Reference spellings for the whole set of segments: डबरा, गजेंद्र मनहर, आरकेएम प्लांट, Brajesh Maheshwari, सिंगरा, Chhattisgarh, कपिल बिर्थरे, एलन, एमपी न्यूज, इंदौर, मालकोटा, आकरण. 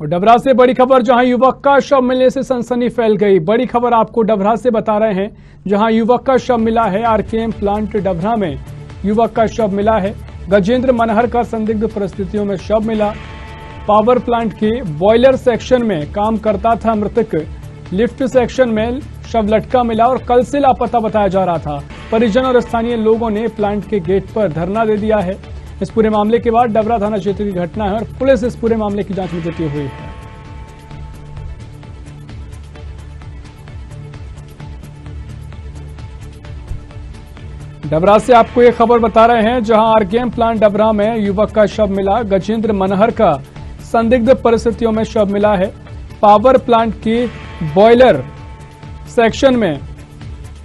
और डबरा से बड़ी खबर, जहां युवक का शव मिलने से सनसनी फैल गई। बड़ी खबर आपको डबरा से बता रहे हैं, जहां युवक का शव मिला है। आरकेएम प्लांट डबरा में युवक का शव मिला है। गजेंद्र मनहर का संदिग्ध परिस्थितियों में शव मिला। पावर प्लांट के बॉयलर सेक्शन में काम करता था मृतक। लिफ्ट सेक्शन में शव लटका मिला और कल से लापता बताया जा रहा था। परिजन और स्थानीय लोगों ने प्लांट के गेट पर धरना दे दिया है। इस पूरे मामले के बाद डबरा थाना क्षेत्र की घटना है और पुलिस इस पूरे मामले की जांच में जुटी हुई है। डबरा से आपको ये खबर बता रहे हैं, जहां आरकेएम प्लांट डबरा में युवक का शव मिला। गजेंद्र मनहर का संदिग्ध परिस्थितियों में शव मिला है। पावर प्लांट की बॉयलर सेक्शन में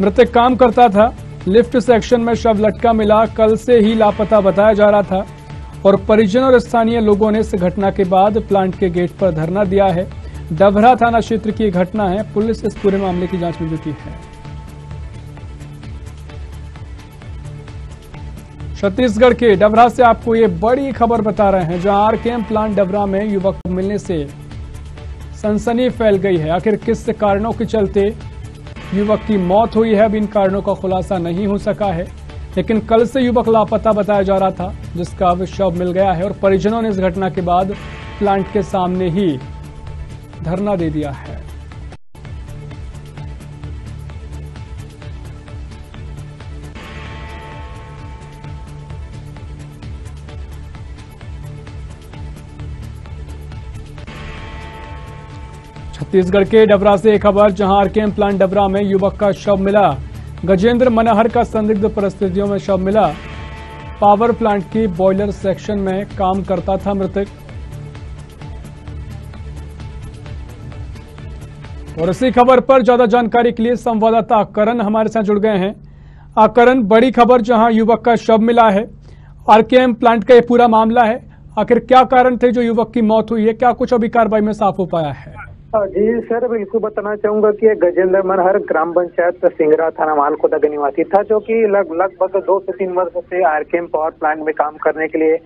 मृतक काम करता था। लिफ्ट सेक्शन में शव लटका मिला, कल से ही लापता बताया जा रहा था। और परिजन और स्थानीय लोगों ने इस घटना के बाद प्लांट के गेट पर धरना दिया है। डबरा थाना क्षेत्र की घटना है, पुलिस इस पूरे मामले की जांच में जुटी है। छत्तीसगढ़ के डबरा से आपको ये बड़ी खबर बता रहे हैं, जहां आरकेएम प्लांट डबरा में युवक मिलने से सनसनी फैल गई है। आखिर किस कारणों के चलते युवक की मौत हुई है, अब इन कारणों का खुलासा नहीं हो सका है। लेकिन कल से युवक लापता बताया जा रहा था, जिसका अब शव मिल गया है। और परिजनों ने इस घटना के बाद प्लांट के सामने ही धरना दे दिया है। छत्तीसगढ़ के डबरा से एक खबर, जहां आरकेएम प्लांट डबरा में युवक का शव मिला। गजेंद्र मनहर का संदिग्ध परिस्थितियों में शव मिला। पावर प्लांट की बॉयलर सेक्शन में काम करता था मृतक। और इसी खबर पर ज्यादा जानकारी के लिए संवाददाता आकरण हमारे साथ जुड़ गए हैं। आकरण, बड़ी खबर, जहां युवक का शव मिला है। आरकेएम प्लांट का यह पूरा मामला है, आखिर क्या कारण थे जो युवक की मौत हुई है? क्या कुछ अभी कार्रवाई में साफ हो पाया है? जी सर, मैं इसको बताना चाहूंगा कि गजेंद्र मनहर ग्राम पंचायत सिंगरा थाना मालकोटा का निवासी था, जो कि लगभग 2 से 3 वर्ष से आरकेएम पावर प्लांट में काम करने के लिए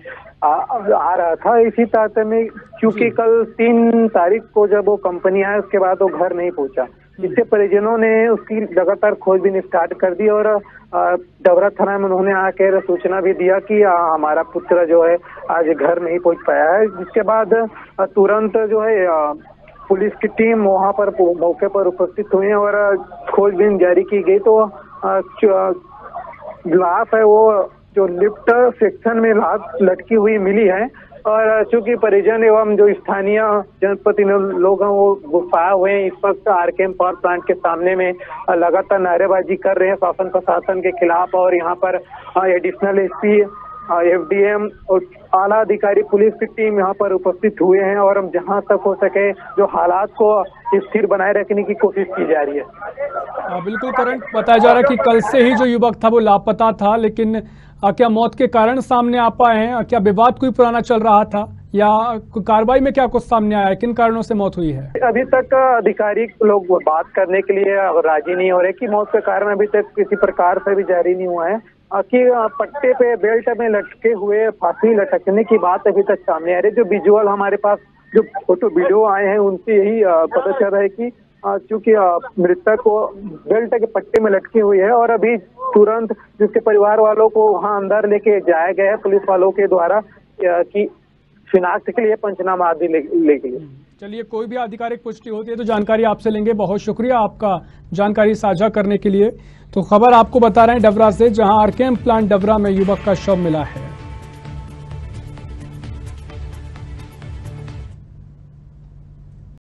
आ रहा था। इसी तरह में क्योंकि कल 3 तारीख को जब वो कंपनी आया, उसके बाद वो घर नहीं पहुंचा। इससे परिजनों ने उसकी लगातार खोजबीन स्टार्ट कर दी और डबरा थाना में उन्होंने आकर सूचना भी दिया कि हमारा पुत्र जो है आज घर नहीं पहुंच पाया है। जिसके बाद तुरंत जो है पुलिस की टीम वहां पर मौके पर उपस्थित हुई और खोजबीन जारी की गई। तो लाश है वो जो लिफ्ट सेक्शन में लाश लटकी हुई मिली है। और चूंकि परिजन एवं जो स्थानीय जनप्रतिनिधि लोग हैं वो गुस्साए हुए हैं, इस वक्त आरकेएम पावर प्लांट के सामने में लगातार नारेबाजी कर रहे हैं शासन प्रशासन के खिलाफ। और यहाँ पर एडिशनल एसपी, एफडीएम और आला अधिकारी पुलिस की टीम यहाँ पर उपस्थित हुए हैं और जहाँ तक हो सके जो हालात को स्थिर बनाए रखने की कोशिश की जा रही है। बिल्कुल करंट बताया जा रहा है कि कल से ही जो युवक था वो लापता था, लेकिन क्या मौत के कारण सामने आ पाए हैं? क्या विवाद कोई पुराना चल रहा था या कार्रवाई में क्या कुछ सामने आया है? किन कारणों से मौत हुई है? अभी तक अधिकारी लोग बात करने के लिए राजी नहीं हो रहे कि मौत का कारण अभी तक किसी प्रकार से भी जारी नहीं हुआ है। कि पट्टे पे बेल्ट में लटके हुए फांसी लटकने की बात अभी तक सामने आ रही है। जो विजुअल हमारे पास जो फोटो वीडियो आए हैं उनसे यही पता चल रहा है कि चूंकि मृतक को बेल्ट के पट्टे में लटकी हुई है और अभी तुरंत जिसके परिवार वालों को वहां अंदर लेके जाया गया है पुलिस वालों के द्वारा कि शिनाख्त के लिए पंचनामा आदि लेके लिए। चलिए, कोई भी आधिकारिक पुष्टि होती है तो जानकारी आपसे लेंगे। बहुत शुक्रिया आपका जानकारी साझा करने के लिए। तो खबर आपको बता रहे हैं डबरा से, जहां आरकेएम प्लांट डबरा में युवक का शव मिला है।